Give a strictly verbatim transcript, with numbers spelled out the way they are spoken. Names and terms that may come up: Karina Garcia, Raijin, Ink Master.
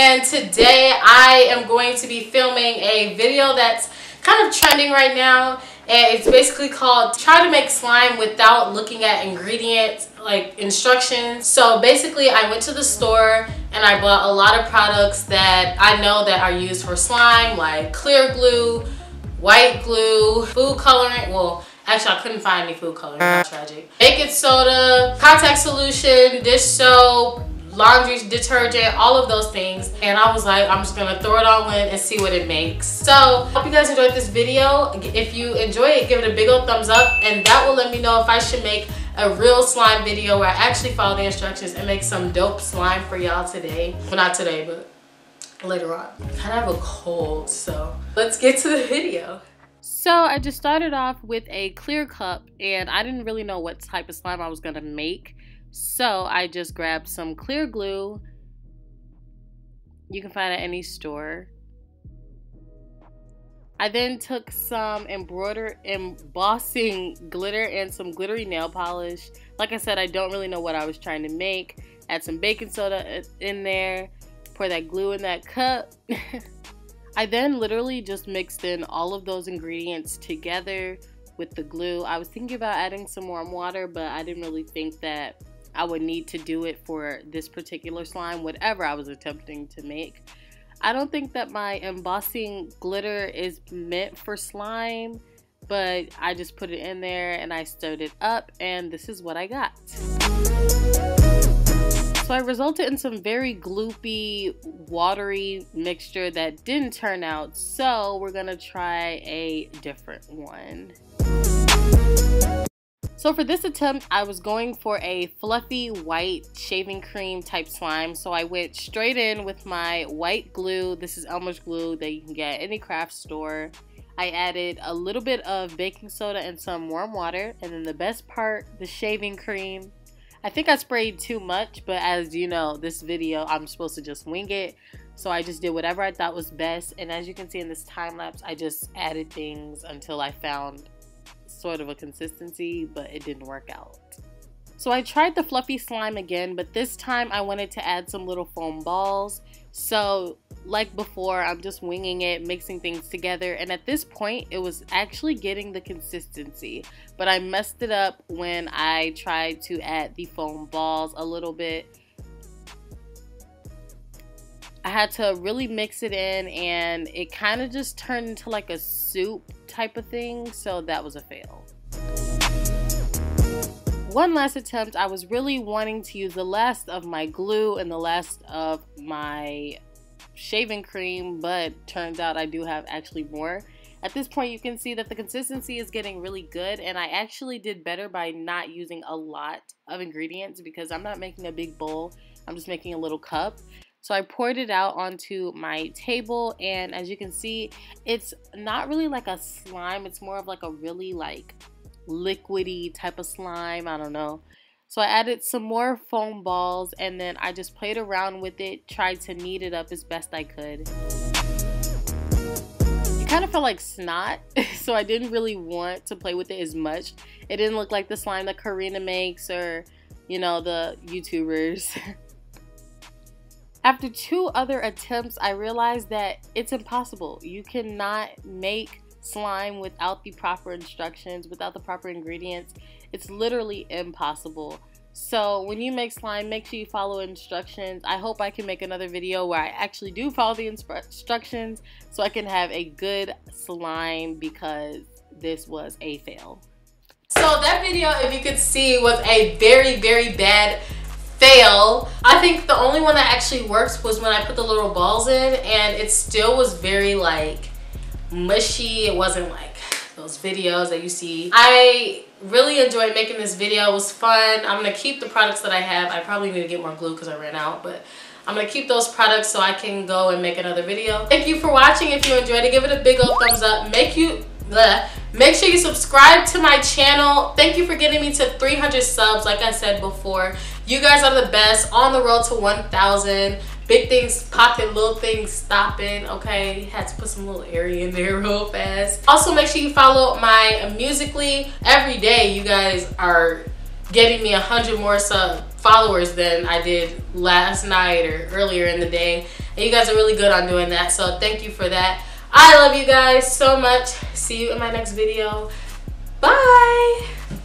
and today I am going to be filming a video that's kind of trending right now, and it's basically called try to make slime without looking at ingredients, like instructions. So basically I went to the store and I bought a lot of products that I know that are used for slime, like clear glue, white glue, food coloring, well actually I couldn't find any food coloring, that's tragic, baking soda, contact solution, dish soap, laundry detergent, all of those things. And I was like, I'm just gonna throw it all in and see what it makes. So hope you guys enjoyed this video. If you enjoy it, give it a big old thumbs up, and that will let me know if I should make a real slime video where I actually follow the instructions and make some dope slime for y'all today. Well, not today, but later on. I kind of have a cold, so let's get to the video. So I just started off with a clear cup, and I didn't really know what type of slime I was gonna make. So I just grabbed some clear glue. You can find it at any store. I then took some embroider embossing glitter and some glittery nail polish. Like I said, I don't really know what I was trying to make. Add some baking soda in there. Pour that glue in that cup. I then literally just mixed in all of those ingredients together with the glue. I was thinking about adding some warm water, but I didn't really think that I would need to do it for this particular slime, whatever I was attempting to make. I don't think that my embossing glitter is meant for slime, but I just put it in there and I stirred it up, and this is what I got. So I resulted in some very gloopy, watery mixture that didn't turn out, so we're gonna try a different one. So for this attempt, I was going for a fluffy white shaving cream type slime, so I went straight in with my white glue. This is Elmer's glue that you can get at any craft store. I added a little bit of baking soda and some warm water, and then the best part, the shaving cream. I think I sprayed too much, but as you know, this video, I'm supposed to just wing it. So I just did whatever I thought was best. And as you can see in this time lapse, I just added things until I found sort of a consistency, but it didn't work out. So I tried the fluffy slime again, but this time I wanted to add some little foam balls. So like before, I'm just winging it, mixing things together, and at this point it was actually getting the consistency, but I messed it up when I tried to add the foam balls a little bit. I had to really mix it in, and it kind of just turned into like a soup type of thing, so that was a fail. One last attempt, I was really wanting to use the last of my glue and the last of my shaving cream, but turns out I do have actually more. At this point, you can see that the consistency is getting really good, and I actually did better by not using a lot of ingredients because I'm not making a big bowl, I'm just making a little cup. So I poured it out onto my table, and as you can see, it's not really like a slime, it's more of like a really like liquidy type of slime, I don't know. So I added some more foam balls, and then I just played around with it, tried to knead it up as best I could. It kind of felt like snot, so I didn't really want to play with it as much. It didn't look like the slime that Karina makes or, you know, the YouTubers. After two other attempts, I realized that it's impossible. You cannot make slime without the proper instructions, without the proper ingredients. It's literally impossible. So when you make slime, make sure you follow instructions. I hope I can make another video where I actually do follow the instructions so I can have a good slime, because this was a fail. So that video, if you could see, was a very, very bad fail. I think the only one that actually works was when I put the little balls in, and it still was very like mushy. It wasn't like those videos that you see. I really enjoyed making this video. It was fun. I'm gonna keep the products that I have. I probably need to get more glue because I ran out, but I'm gonna keep those products so I can go and make another video. Thank you for watching. If you enjoyed it, give it a big old thumbs up. Make you bleh. Make sure you subscribe to my channel. Thank you for getting me to three hundred subs. Like I said before, you guys are the best. On the road to one thousand. Big things popping, little things stopping, okay? Had to put some little area in there real fast. Also, make sure you follow my Musical.ly every day. You guys are getting me a hundred more sub followers than I did last night or earlier in the day. And you guys are really good on doing that, so thank you for that. I love you guys so much. See you in my next video. Bye.